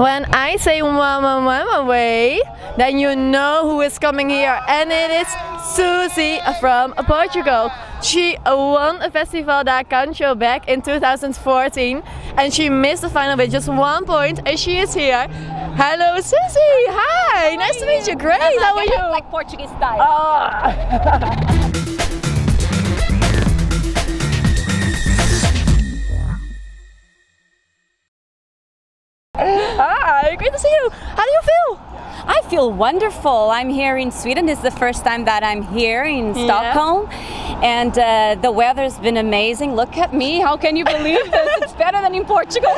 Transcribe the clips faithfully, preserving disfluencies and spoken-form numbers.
When I say mama mama way, then you know who is coming here, and it is Suzy from Portugal. She won a Festival da Canção back in two thousand fourteen, and she missed the final with just one point, and she is here. Hello Suzy, hi, nice to meet you, great, how are you? Like Portuguese style. Oh. Hi, great to see you. How do you feel? I feel wonderful. I'm here in Sweden. This is the first time that I'm here in yeah. Stockholm, and uh, the weather's been amazing. Look at me. How can you believe this? It's better than in Portugal.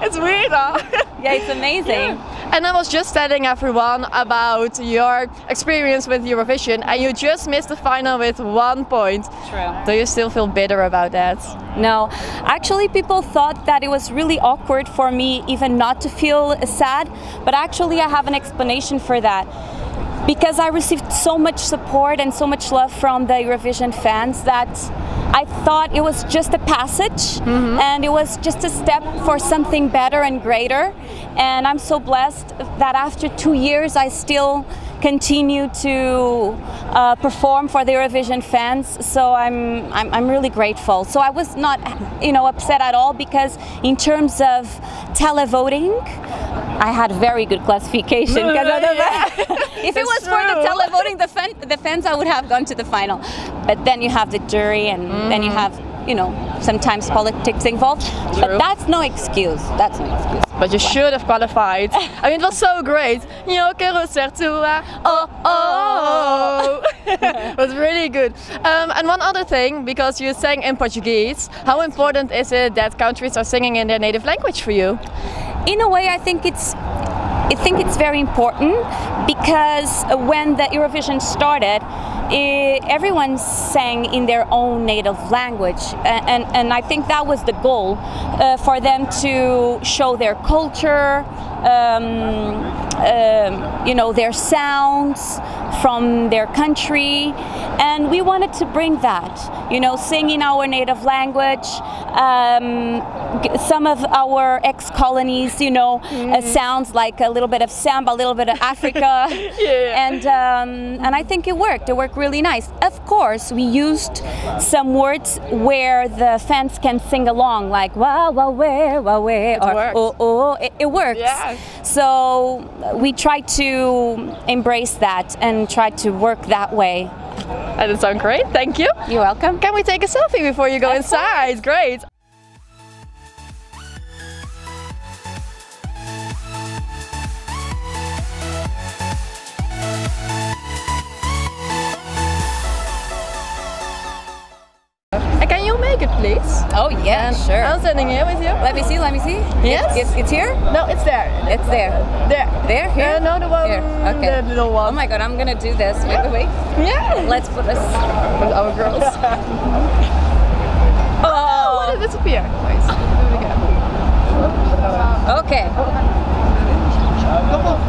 It's weird, huh? Yeah, it's amazing. Yeah. And I was just telling everyone about your experience with Eurovision, and you just missed the final with one point. True. Do you still feel bitter about that? No. Actually, people thought that it was really awkward for me even not to feel sad, but actually I have an explanation for that. Because I received so much support and so much love from the Eurovision fans that I thought it was just a passage mm-hmm. and it was just a step for something better and greater. And I'm so blessed that after two years I still continue to uh, perform for the Eurovision fans, so I'm, I'm I'm really grateful. So I was not, you know, upset at all, because in terms of televoting, I had very good classification. Yeah. If it was true. For the televoting, the, fan, the fans, I would have gone to the final. But then you have the jury, and mm. then you have, you know, sometimes politics involved. True. But that's no excuse. That's no excuse. But you should have qualified. I mean, it was so great. Yo quiero ser tua. Oh, oh. It was really good. Um, and one other thing, because you sang in Portuguese, how important is it that countries are singing in their native language for you? In a way, I think it's I think it's very important, because when the Eurovision started, it, everyone sang in their own native language, and, and, and I think that was the goal, uh, for them to show their culture, um, um, you know, their sounds from their country, and we wanted to bring that, you know, sing in our native language. Um, some of our ex-colonies, you know, mm-hmm. uh, sounds like a little bit of samba, a little bit of Africa, yeah. and um, and I think it worked. It worked really nice. Of course, we used some words where the fans can sing along, like wah wah wah wah wah, or oh oh. It, it works. Yeah. So we try to embrace that and try to work that way. That does sound great. Thank you. You're welcome. Can we take a selfie before you go of inside? Course. Great. It, please. Oh yeah, and sure. I'm standing here with you. Let me see, let me see. Yes. It's, it's, it's here? No, it's there. It's there. There. There? Here? Uh, no, the one. Here. Okay. The little one. Oh my god, I'm gonna do this. Wait, yeah. wait, wait. Yeah. Let's put this with our girls. oh. oh, let it disappear. Nice. Here we go. Okay.